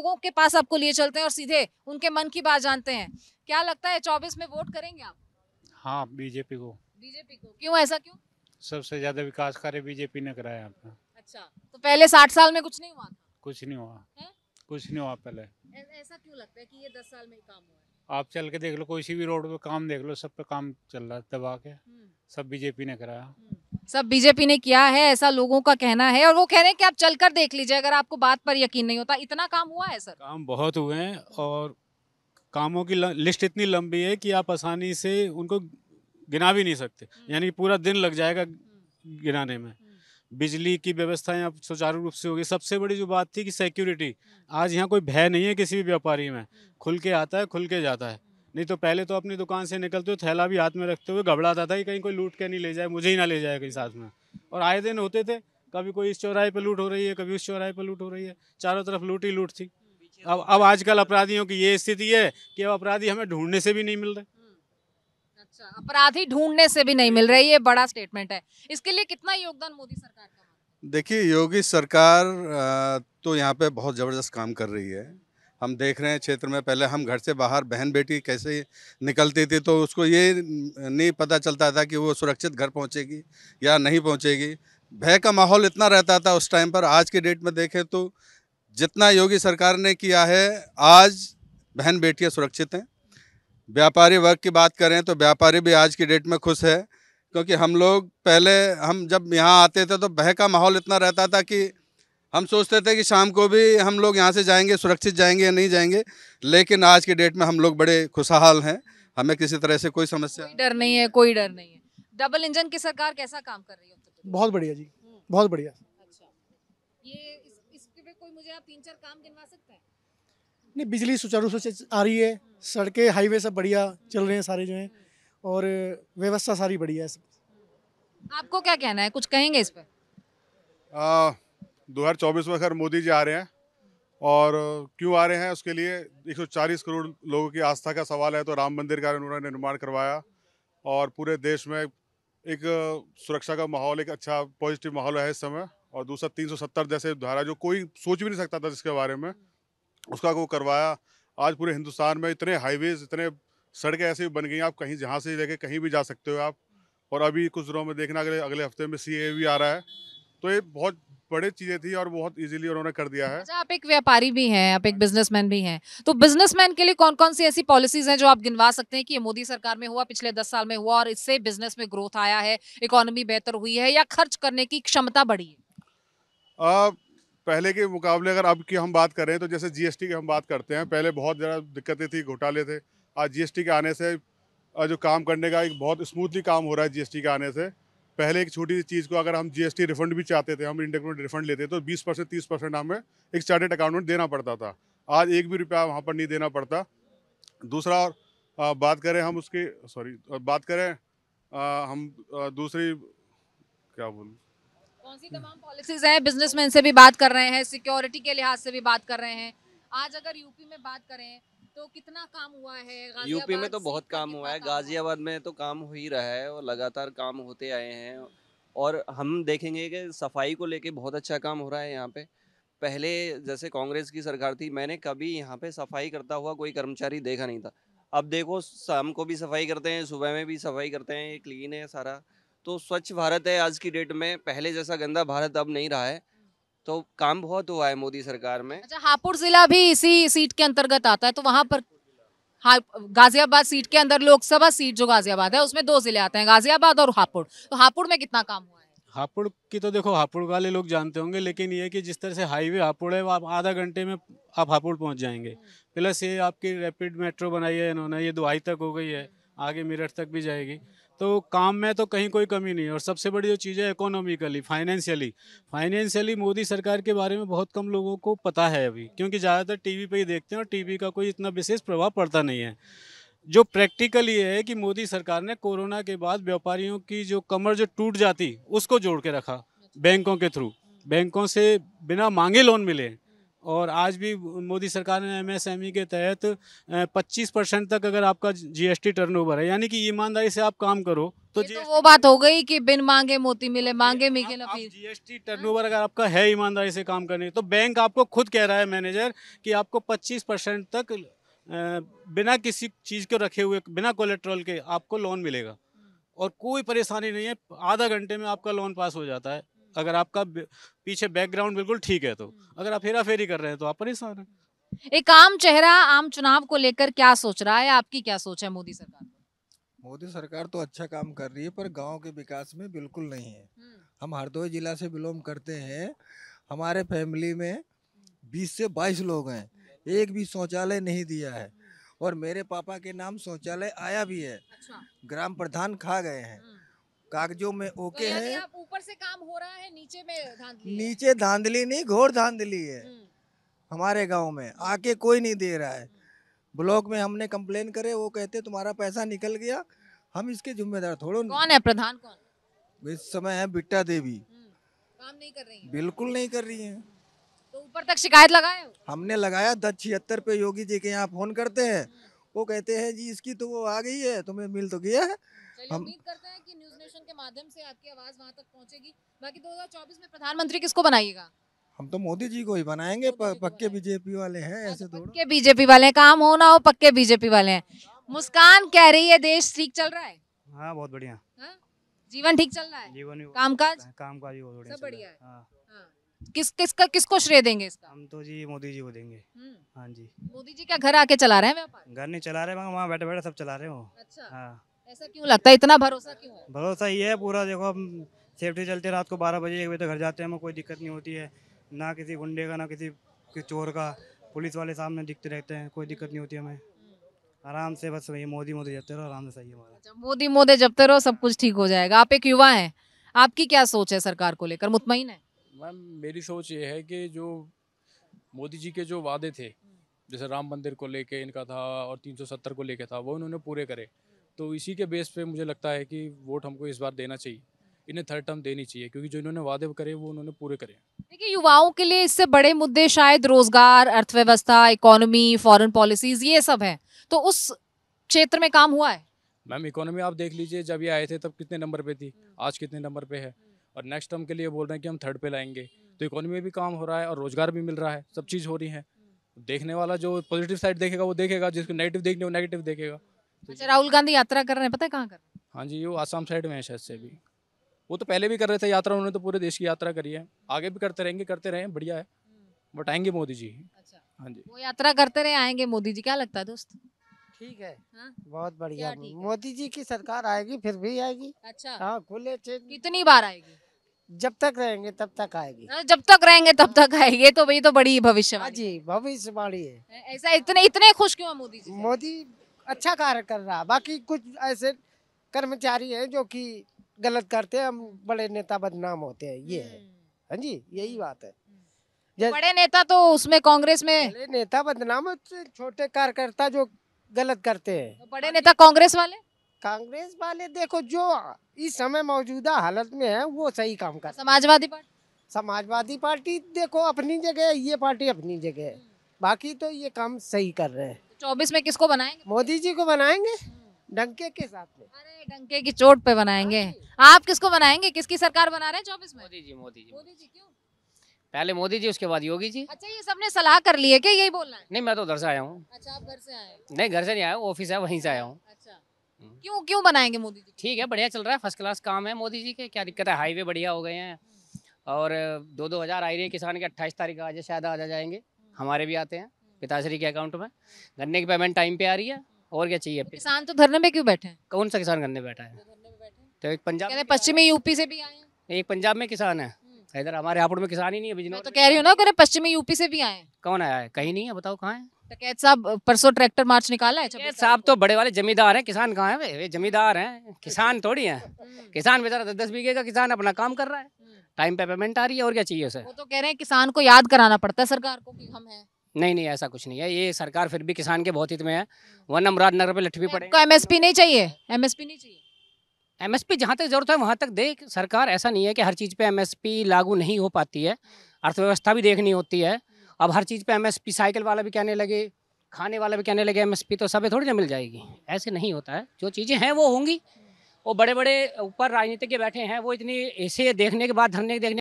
लोगों के पास आपको लिए चलते हैं और सीधे उनके मन की बात जानते हैं। क्या लगता है 24 में वोट करेंगे आप? हाँ, बीजेपी को। बीजेपी को क्यों, ऐसा क्यों? सबसे ज्यादा विकास कार्य बीजेपी ने कराया आपका। अच्छा, तो पहले 60 साल में कुछ नहीं हुआ? कुछ नहीं हुआ, कुछ नहीं हुआ पहले। ऐसा क्यों लगता है कि ये 10 साल में काम हुआ? आप चल के देख लो, कोई भी रोड पे काम देख लो, सब पे काम चल रहा है दबा के, सब बीजेपी ने कराया, सब बीजेपी ने किया है, ऐसा लोगों का कहना है। और वो कह रहे हैं कि आप चलकर देख लीजिए अगर आपको बात पर यकीन नहीं होता। इतना काम हुआ है सर? काम बहुत हुए हैं और कामों की लिस्ट इतनी लंबी है कि आप आसानी से उनको गिना भी नहीं सकते, यानी पूरा दिन लग जाएगा गिनाने में। बिजली की व्यवस्थाएं आप सुचारू रूप से होगी। सबसे बड़ी जो बात थी कि सिक्योरिटी, आज यहाँ कोई भय नहीं है किसी भी व्यापारी में, खुल के आता है, खुल के जाता है। नहीं तो पहले तो अपनी दुकान से निकलते हुए थैला भी हाथ में रखते हुए घबराता था कि कहीं कोई लूट के नहीं ले जाए, मुझे ही ना ले जाए कहीं साथ में। और आए दिन होते थे, कभी कोई इस चौराहे पर लूट हो रही है, कभी उस चौराहे पर लूट हो रही है, चारों तरफ लूट ही लूट थी। अब आजकल अपराधियों की ये स्थिति है कि अब अपराधी हमें ढूंढने से भी नहीं मिल रहे। अच्छा, अपराधी ढूंढने से भी नहीं मिल रही, ये बड़ा स्टेटमेंट है। इसके लिए कितना योगदान मोदी सरकार का? देखिए, योगी सरकार तो यहाँ पे बहुत ज़बरदस्त काम कर रही है। हम देख रहे हैं क्षेत्र में, पहले हम घर से बाहर बहन बेटी कैसे निकलती थी तो उसको ये नहीं पता चलता था कि वो सुरक्षित घर पहुँचेगी या नहीं पहुँचेगी, भय का माहौल इतना रहता था उस टाइम पर। आज के डेट में देखें तो जितना योगी सरकार ने किया है, आज बहन बेटियाँ सुरक्षित हैं। व्यापारी वर्ग की बात करें तो व्यापारी भी आज की डेट में खुश है, क्योंकि हम लोग पहले, हम जब यहाँ आते थे तो भय का माहौल इतना रहता था कि हम सोचते थे कि शाम को भी हम लोग यहाँ से जाएंगे, सुरक्षित जाएंगे या नहीं जाएंगे। लेकिन आज के डेट में हम लोग बड़े खुशहाल हैं, हमें किसी तरह से कोई समस्या, कोई डर नहीं है, कोई डर नहीं है। डबल इंजन की सरकार कैसा काम कर रही है? बहुत बढ़िया जी, बहुत बढ़िया। अच्छा, ये इसके पे कोई मुझे आप 3-4 काम गिनवा सकते हैं? नहीं, बिजली सुचारू रूप से आ रही है, सड़कें हाईवे सब बढ़िया चल रहे हैं सारे जो हैं, और व्यवस्था सारी बढ़िया है। आपको क्या कहना है, कुछ कहेंगे इस पर? 2024 में खैर मोदी जी आ रहे हैं, और क्यों आ रहे हैं उसके लिए 140 करोड़ लोगों की आस्था का सवाल है। तो राम मंदिर का उन्होंने निर्माण करवाया और पूरे देश में एक सुरक्षा का माहौल, एक अच्छा पॉजिटिव माहौल है इस समय। और दूसरा 370 जैसे धारा जो कोई सोच भी नहीं सकता था जिसके बारे में, उसका वो करवाया। आज पूरे हिंदुस्तान में इतने हाईवेज, इतने सड़कें ऐसे बन गई, आप कहीं जहाँ से लेके कहीं भी जा सकते हो आप। और अभी कुछ दिनों में देखना, अगले हफ्ते में CAA भी आ रहा है, तो ये बहुत बड़ी चीज़ें थी और बहुत इजीली उन्होंने कर दिया है। अच्छा, आप एक व्यापारी भी हैं, आप एक बिजनेसमैन भी हैं, तो बिजनेसमैन के लिए कौन कौन सी ऐसी पॉलिसीज हैं जो आप गिनवा सकते हैं कि ये मोदी सरकार में हुआ, पिछले 10 साल में हुआ और इससे बिजनेस में ग्रोथ आया है, इकोनॉमी बेहतर हुई है या खर्च करने की क्षमता बढ़ी है? पहले के मुकाबले अगर अब की हम बात करें तो जैसे GST की हम बात करते हैं, पहले बहुत ज़्यादा दिक्कतें थी, घोटाले थे। आज GST के आने से जो काम करने का एक बहुत स्मूथली काम हो रहा है। GST के आने से पहले एक छोटी सी चीज़ को अगर हम GST रिफंड भी चाहते थे, हम इंडेक्समेंट रिफंड लेते तो 20% 30% हमें एक चार्टेड अकाउंटेंट देना पड़ता था। आज एक भी रुपया वहाँ पर नहीं देना पड़ता। दूसरा, और बात करें हम उसकी, सॉरी, बात करें हम दूसरी, क्या बोलूँ, कौन सी तमाम पॉलिसीज हैं, बिजनेसमैन से भी बात कर रहे हैं, सिक्योरिटी के लिहाज से भी बात कर रहे हैं। आज अगर यूपी में बात करें तो कितना काम हुआ है? यूपी में तो बहुत काम हुआ है, गाजियाबाद में तो काम हो ही रहा है और लगातार काम होते आए हैं। और हम देखेंगे कि सफाई को लेके बहुत अच्छा काम हो रहा है यहाँ पे। पहले जैसे कांग्रेस की सरकार थी, मैंने कभी यहाँ पे सफाई करता हुआ कोई कर्मचारी देखा नहीं था। अब देखो, शाम को भी सफाई करते हैं, सुबह में भी सफाई करते हैं, क्लीन है सारा। तो स्वच्छ भारत है आज की डेट में, पहले जैसा गंदा भारत अब नहीं रहा है। तो काम बहुत हुआ है मोदी सरकार में। अच्छा, हापुड़ जिला भी इसी सीट के अंतर्गत आता है, तो वहाँ पर गाजियाबाद सीट के अंदर, लोकसभा सीट जो गाजियाबाद है उसमें 2 जिले आते हैं, गाजियाबाद और हापुड़। तो हापुड़ में कितना काम हुआ है? हापुड़ की तो देखो, हापुड़ वाले लोग जानते होंगे, लेकिन ये कि जिस तरह से हाईवे हापुड़ है, वो आप आधा घंटे में आप हापुड़ पहुँच जाएंगे। प्लस ये आपकी रैपिड मेट्रो बनाई है इन्होंने, ये दुआई तक हो गई है, आगे मेरठ तक भी जाएगी। तो काम में तो कहीं कोई कमी नहीं है। और सबसे बड़ी जो चीज़ है, इकोनॉमिकली, फाइनेंशियली मोदी सरकार के बारे में बहुत कम लोगों को पता है अभी, क्योंकि ज़्यादातर टीवी पे ही देखते हैं और टीवी का कोई इतना विशेष प्रभाव पड़ता नहीं है। जो प्रैक्टिकल ये है कि मोदी सरकार ने कोरोना के बाद व्यापारियों की जो कमर जो टूट जाती उसको जोड़ के रखा, बैंकों के थ्रू, बैंकों से बिना मांगे लोन मिले। और आज भी मोदी सरकार ने एमएसएमई के तहत 25% तक अगर आपका जीएसटी टर्नओवर है, यानी कि ईमानदारी से आप काम करो तो ये तो वो बात हो गई कि बिन मांगे मोती मिले, मांगे मिले ना। जीएसटी टर्नओवर अगर आपका है ईमानदारी से काम करने, तो बैंक आपको खुद कह रहा है मैनेजर कि आपको 25% तक बिना किसी चीज़ को रखे हुए, बिना कोलेट्रोल के आपको लोन मिलेगा और कोई परेशानी नहीं है। आधा घंटे में आपका लोन पास हो जाता है अगर आपका पीछे बैकग्राउंड बिल्कुल ठीक है तो। अगर आप हेरा फेरी कर रहे हैं तो आप परेशान हैं। एक आम चेहरा आम चुनाव को लेकर क्या सोच रहा है, आपकी क्या सोच है मोदी सरकार? मोदी सरकार तो अच्छा काम कर रही है पर गांव के विकास में बिल्कुल नहीं है। हम हरदोई जिला से बिलोंग करते हैं, हमारे फैमिली में 20 से 22 लोग हैं, एक भी शौचालय नहीं दिया है और मेरे पापा के नाम शौचालय आया भी है। ग्राम प्रधान खा गए हैं, कागजों में ओके तो है। आप ऊपर से काम हो रहा है, नीचे में धांधली, नीचे धांधली नहीं, घोर धांधली है। हमारे गांव में आके कोई नहीं दे रहा है। ब्लॉक में हमने कंप्लेन करे, वो कहते तुम्हारा पैसा निकल गया, हम इसके जिम्मेदार थोड़ो। कौन है प्रधान, कौन? इस समय है बिट्टा देवी, काम नहीं कर रही है, बिल्कुल नहीं कर रही है। तो ऊपर तक शिकायत लगाए? हमने लगाया 1076 पे योगी जी के यहाँ फोन करते हैं, वो कहते हैं जी इसकी तो वो आ गई है, तुम्हें मिल तो गया है। हम उम्मीद करते हैं कि न्यूज़ नेशन के माध्यम से आपकी आवाज वहां तक पहुंचेगी। बाकी 2024 में प्रधानमंत्री किसको बनाइएगा? हम तो मोदी जी को ही बनाएंगे, पक्के बीजेपी वाले हैं। ऐसे तो पक्के बीजेपी वाले हैं, काम हो ना हो पक्के बीजेपी वाले हैं। मुस्कान कह रही है देश ठीक चल रहा है? हाँ बहुत बढ़िया। जीवन ठीक चल रहा है, कामकाज भी बहुत बढ़िया है। किसको श्रेय देंगे इसका? हम तो जी मोदी जी को देंगे। हाँ जी, मोदी जी क्या घर आके चला रहे हैं? घर नहीं चला रहे, वहाँ बैठे बैठे सब चला रहे हो। अच्छा, ऐसा क्यों लगता है, इतना भरोसा क्यों है? भरोसा ये है पूरा, देखो हम सेफ्टी चलते हैं, रात को 12 बजे 1 बजे तक घर जाते हैं, हमें कोई दिक्कत नहीं होती है, ना किसी गुंडे का ना किसी चोर का, पुलिस वाले सामने दिखते रहते हैं, कोई दिक्कत नहीं होती हमें, आराम से बस वही मोदी मोदी जपते रहो, आराम से सही है हमारा। मोदी मोदी जपते रहो, सब कुछ ठीक हो जाएगा। आप एक युवा हैं, आपकी क्या सोच है सरकार को लेकर, मुतमईन है? मैम मेरी सोच ये है कि जो मोदी जी के जो वादे थे, जैसे राम मंदिर को लेके इनका था और 370 को लेके था, वो इन्होंने पूरे करे, तो इसी के बेस पे मुझे लगता है कि वोट हमको इस बार देना चाहिए, इन्हें थर्ड टर्म देनी चाहिए, क्योंकि जो इन्होंने वादे करे वो उन्होंने पूरे करे। देखिए युवाओं के लिए इससे बड़े मुद्दे शायद रोजगार, अर्थव्यवस्था, इकोनॉमी, फॉरेन पॉलिसीज, ये सब हैं, तो उस क्षेत्र में काम हुआ है? मैम इकोनॉमी आप देख लीजिए, जब ये आए थे तब कितने नंबर पे थी, आज कितने नंबर पे है, और नेक्स्ट टर्म के लिए बोल रहे हैं कि हम थर्ड पे लाएंगे, तो इकोनॉमी में भी काम हो रहा है और रोजगार भी मिल रहा है, सब चीज़ हो रही है। देखने वाला जो पॉजिटिव साइड देखेगा वो देखेगा, जिसको नेगेटिव देखने वो नेगेटिव देखेगा। अच्छा, राहुल गांधी यात्रा कर रहे हैं, पता है कहाँ कर? हाँ जी, वो आसाम साइड में है शायद से भी, वो तो पहले भी कर रहे थे यात्रा, उन्होंने तो पूरे देश की यात्रा करी है, आगे भी करते रहेंगे, करते रहे, बढ़िया है, बट आएंगे मोदी जी। अच्छा, हाँ जी, वो यात्रा करते रहे, आएंगे मोदी जी, क्या लगता है दोस्त? ठीक है, बहुत बढ़िया, मोदी जी की सरकार आएगी, फिर भी आएगी। अच्छा, हाँ, खुले चेक, कितनी बार आएगी? जब तक रहेंगे तब तक आएगी, जब तक रहेंगे तब तक आएगी, तो भाई तो बड़ी भविष्यवाणी जी, भविष्यवाणी है। ऐसा इतने खुश क्यों मोदी जी? मोदी अच्छा कार्य कर रहा है, बाकी कुछ ऐसे कर्मचारी हैं जो कि गलत करते हैं, हम बड़े नेता बदनाम होते हैं, ये है। हाँ जी, यही बात है, बड़े नेता तो उसमें कांग्रेस में, बड़े नेता बदनाम होते, छोटे कार्यकर्ता जो गलत करते हैं। तो बड़े नेता कांग्रेस वाले देखो जो इस समय मौजूदा हालत में है वो सही काम कर। समाजवादी पार्टी देखो अपनी जगह, ये पार्टी अपनी जगह, बाकी तो ये काम सही कर रहे हैं। 24 में किसको बनाएंगे? मोदी जी को बनाएंगे, डंके के साथ में, अरे डंके की चोट पे बनाएंगे। आप किसको बनाएंगे, किसकी सरकार बना रहे हैं 24 में? मोदी जी। क्यों? पहले मोदी जी उसके बाद योगी जी। अच्छा, ये सबने सलाह कर ली है क्या, यही बोलना है? नहीं, मैं तो घर से आया हूँ। अच्छा, आप घर से आए? नहीं, घर से नहीं आया, ऑफिस है वहीं से आया हूँ। अच्छा, क्यों बनाएंगे मोदी जी? ठीक है, बढ़िया चल रहा है, फर्स्ट क्लास काम है मोदी जी के, क्या दिक्कत है, हाईवे बढ़िया हो गए हैं और 2-2 हज़ार आ रही है किसान के, 28 तारीख आज शायद आ जाएंगे, हमारे भी आते हैं पिताश्री के अकाउंट में, गन्ने की पेमेंट टाइम पे आ रही है, और क्या चाहिए। किसान तो धरने पे क्यों बैठे हैं? कौन सा किसान धरने पे बैठा है? तो एक पंजाब, पश्चिमी यूपी से भी आए हैं, एक पंजाब में किसान है, इधर हमारे हापुड़ में किसान ही नहीं है। बिजनेस तो कह रही हूँ ना, कह पश्चिमी यूपी से भी आए हैं, कौन आया है? कहीं नहीं है, बताओ कहाँ है। कैद साहब परसों ट्रैक्टर मार्च निकाला है, साहब तो बड़े वाले जमींदार हैं, किसान कहाँ है? वे जमींदार हैं, किसान थोड़ी है, किसान बेचारा 10-10 बीघे का किसान अपना काम कर रहा है, टाइम पे पेमेंट आ रही है, और क्या चाहिए उसे। वो तो कह रहे हैं किसान को याद कराना पड़ता है सरकार को कि हम हैं। नहीं, ऐसा कुछ नहीं है, ये सरकार फिर भी किसान के बहुत हित में है, वरना मुरादनगर पे लठवी पड़ेगी। एमएसपी नहीं चाहिए? एमएसपी जहाँ तक जरूरत है वहाँ तक दे सरकार, ऐसा नहीं है कि हर चीज़ पे एमएसपी लागू नहीं हो पाती है, अर्थव्यवस्था भी देखनी होती है अब हर चीज़ पे एमएसपी, साइकिल वाला भी कहने लगे, खाने वाला भी कहने लगे एमएसपी, तो सब थोड़ी ना मिल जाएगी। ऐसे नहीं होता है, जो चीज़ें हैं वो होंगी। वो बड़े बड़े ऊपर राजनीतिज्ञ बैठे हैं, वो इतनी ऐसे देखने के बाद धरने देखने